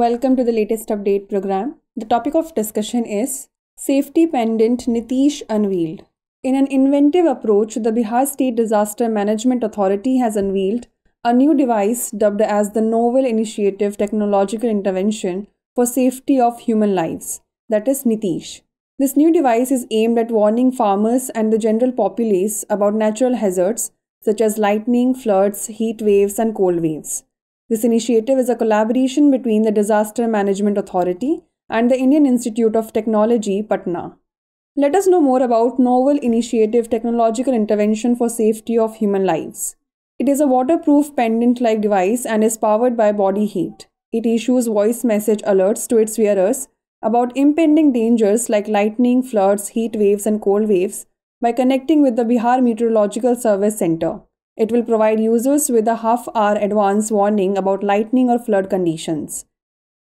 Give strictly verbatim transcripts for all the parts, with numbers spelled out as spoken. Welcome to the latest update program. The topic of discussion is Safety Pendant Nitish Unveiled. In an inventive approach, the Bihar State Disaster Management Authority has unveiled a new device dubbed as the Novel Initiative Technological Intervention for Safety of Human Lives, that is Nitish. This new device is aimed at warning farmers and the general populace about natural hazards such as lightning, floods, heat waves and cold waves. This initiative is a collaboration between the Disaster Management Authority and the Indian Institute of Technology, Patna. Let us know more about Novel Initiative Technological Intervention for Safety of Human Lives. It is a waterproof pendant-like device and is powered by body heat. It issues voice message alerts to its wearers about impending dangers like lightning, floods, heat waves and cold waves by connecting with the Bihar Meteorological Service Centre. It will provide users with a half-hour advance warning about lightning or flood conditions.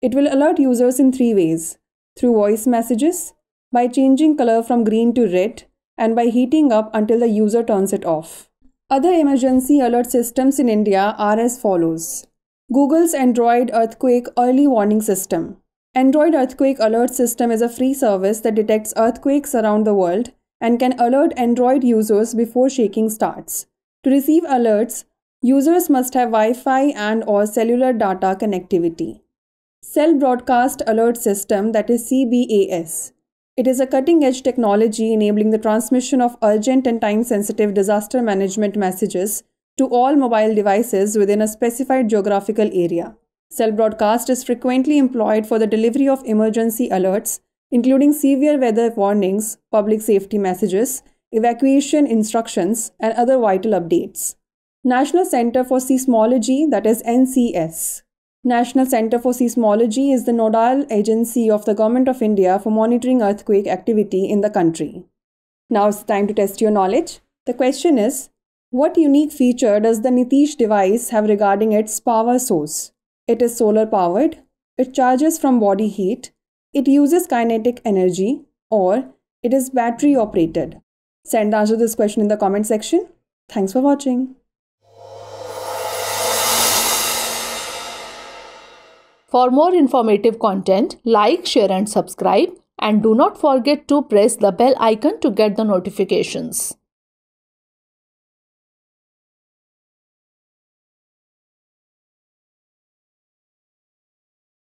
It will alert users in three ways: through voice messages, by changing color from green to red, and by heating up until the user turns it off. Other emergency alert systems in India are as follows. Google's Android Earthquake Early Warning System. Android Earthquake Alert System is a free service that detects earthquakes around the world and can alert Android users before shaking starts. To receive alerts, users must have Wi-Fi and or cellular data connectivity. Cell Broadcast Alert System, that is C B A S. It is a cutting-edge technology enabling the transmission of urgent and time-sensitive disaster management messages to all mobile devices within a specified geographical area. Cell Broadcast is frequently employed for the delivery of emergency alerts, including severe weather warnings, public safety messages, evacuation instructions, and other vital updates. National Center for Seismology, that is N C S. National Center for Seismology is the nodal agency of the Government of India for monitoring earthquake activity in the country. Now it's time to test your knowledge. The question is, what unique feature does the Nitish device have regarding its power source? It is solar powered, it charges from body heat, it uses kinetic energy, or it is battery operated. Send the answer to this question in the comment section. Thanks for watching. For more informative content, like, share and subscribe, and do not forget to press the bell icon to get the notifications.